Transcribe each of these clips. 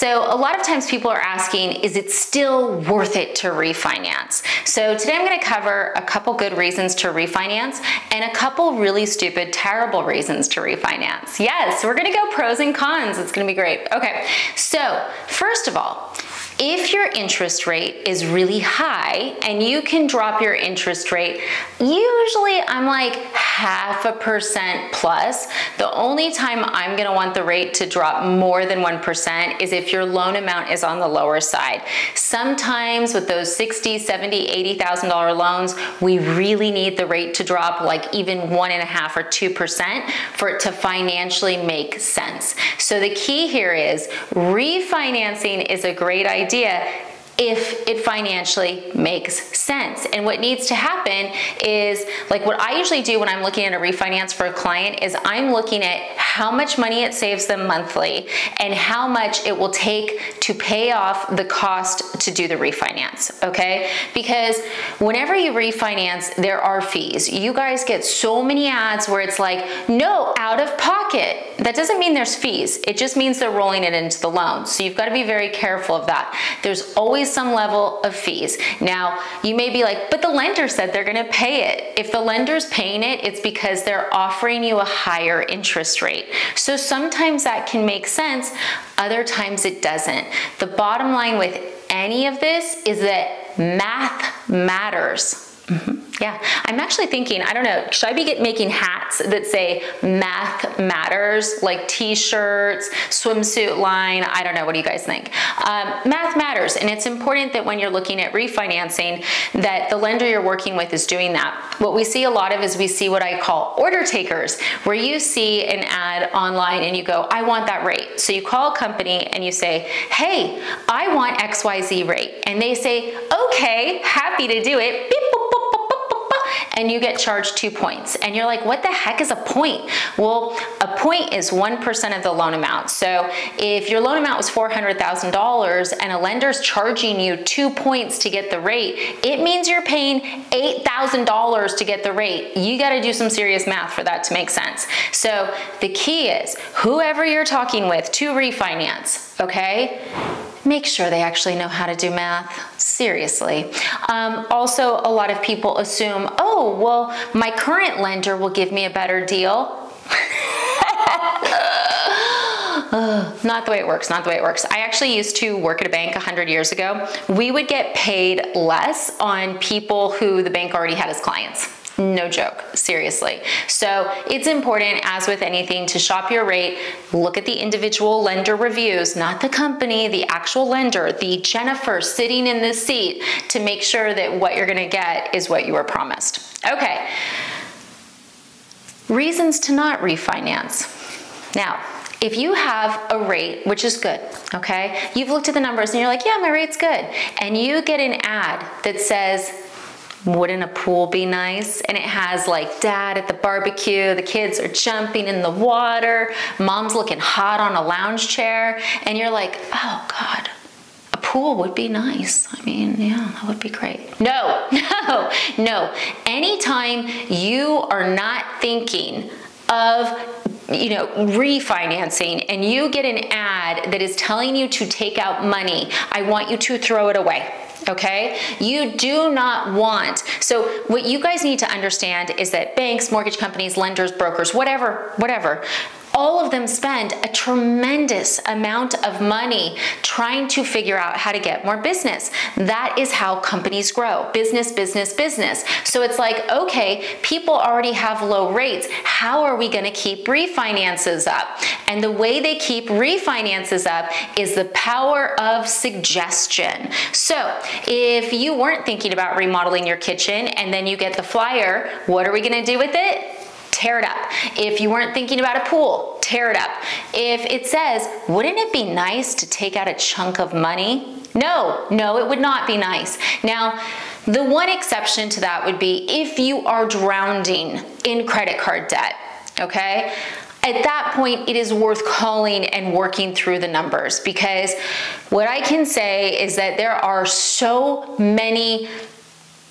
So a lot of times people are asking, is it still worth it to refinance? So today I'm going to cover a couple good reasons to refinance and a couple really stupid, terrible reasons to refinance. Yes, we're going to go pros and cons. It's going to be great. Okay. So first of all, if your interest rate is really high and you can drop your interest rate, usually I'm like 0.5% plus. The only time I'm gonna want the rate to drop more than 1% is if your loan amount is on the lower side. Sometimes with those $60,000, $70,000, $80,000 loans, we really need the rate to drop like even 1.5% or 2% for it to financially make sense. So the key here is refinancing is a great idea if it financially makes sense. And what needs to happen is, like what I usually do when I'm looking at a refinance for a client is I'm looking at how much money it saves them monthly and how much it will take to pay off the cost to do the refinance, okay? Because whenever you refinance, there are fees. You guys get so many ads where it's like, no, out of pocket. That doesn't mean there's fees. It just means they're rolling it into the loan. So you've got to be very careful of that. There's always some level of fees. Now, you may be like, but the lender said they're going to pay it. If the lender's paying it, it's because they're offering you a higher interest rate. So sometimes that can make sense, other times it doesn't. The bottom line with any of this is that math matters. Yeah, I'm actually thinking, I don't know, should I be making hats that say math matters, like t-shirts, swimsuit line? I don't know, what do you guys think? Math matters, and it's important that when you're looking at refinancing that the lender you're working with is doing that. What we see a lot of is we see what I call order takers, where you see an ad online and you go, I want that rate. So you call a company and you say, hey, I want XYZ rate. And they say, okay, happy to do it. Beep, boop, boop. And you get charged 2 points. And you're like, what the heck is a point? Well, a point is 1% of the loan amount. So if your loan amount was $400,000 and a lender's charging you 2 points to get the rate, it means you're paying $8,000 to get the rate. You gotta do some serious math for that to make sense. So the key is, whoever you're talking with to refinance, okay? Make sure they actually know how to do math, seriously. Also, a lot of people assume, oh, well, my current lender will give me a better deal. Not the way it works, not the way it works. I actually used to work at a bank 100 years ago. We would get paid less on people who the bank already had as clients. No joke, seriously. So it's important, as with anything, to shop your rate, look at the individual lender reviews, not the company, the actual lender, the Jennifer sitting in this seat, to make sure that what you're gonna get is what you were promised. Okay, reasons to not refinance. Now, if you have a rate, which is good, okay? You've looked at the numbers and you're like, yeah, my rate's good. And you get an ad that says, wouldn't a pool be nice? And it has like dad at the barbecue, the kids are jumping in the water, mom's looking hot on a lounge chair, and you're like, oh God, a pool would be nice. I mean, yeah, that would be great. No, no, no. Anytime you are not thinking of refinancing and you get an ad that is telling you to take out money, I want you to throw it away. Okay? You do not want. So what you guys need to understand is that banks, mortgage companies, lenders, brokers, whatever, all of them spend a tremendous amount of money trying to figure out how to get more business. That is how companies grow. Business, business, business. So it's like, okay, people already have low rates. How are we gonna keep refinances up? And the way they keep refinances up is the power of suggestion. So if you weren't thinking about remodeling your kitchen and then you get the flyer, what are we gonna do with it? Tear it up. If you weren't thinking about a pool, tear it up. If it says, wouldn't it be nice to take out a chunk of money? No, no, it would not be nice. Now, the one exception to that would be if you are drowning in credit card debt, okay? At that point, it is worth calling and working through the numbers, because what I can say is that there are so many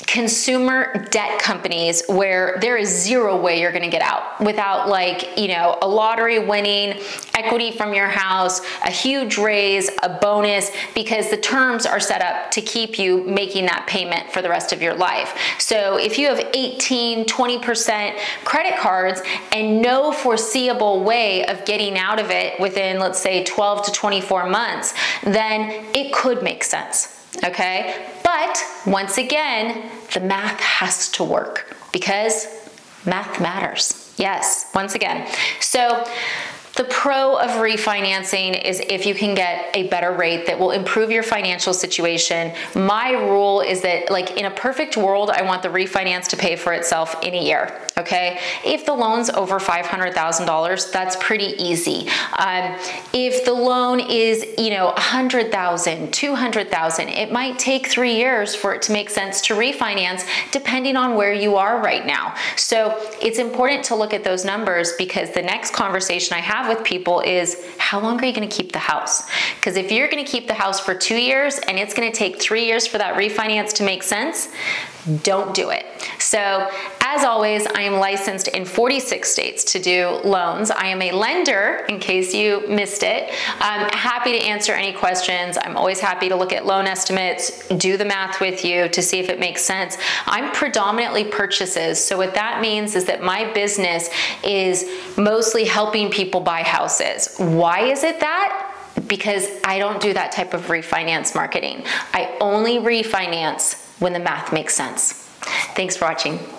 consumer debt companies where there is zero way you're gonna get out without, like, you know, a lottery winning, equity from your house, a huge raise, a bonus, because the terms are set up to keep you making that payment for the rest of your life. So if you have 18, 20% credit cards and no foreseeable way of getting out of it within, let's say, 12 to 24 months, then it could make sense. Okay, but once again, the math has to work because math matters. Yes, once again. So the pro of refinancing is if you can get a better rate that will improve your financial situation. My rule is that, like, in a perfect world, I want the refinance to pay for itself in a year, okay? If the loan's over $500,000, that's pretty easy. If the loan is, you know, $100,000, $200,000, it might take 3 years for it to make sense to refinance depending on where you are right now. So it's important to look at those numbers because the next conversation I have with people is, how long are you going to keep the house? Because if you're going to keep the house for 2 years and it's going to take 3 years for that refinance to make sense, don't do it. So as always, I am licensed in 46 states to do loans. I am a lender, in case you missed it. I'm happy to answer any questions. I'm always happy to look at loan estimates, do the math with you to see if it makes sense. I'm predominantly purchases. So what that means is that my business is mostly helping people buy houses. Why is it that? Because I don't do that type of refinance marketing. I only refinance when the math makes sense. Thanks for watching.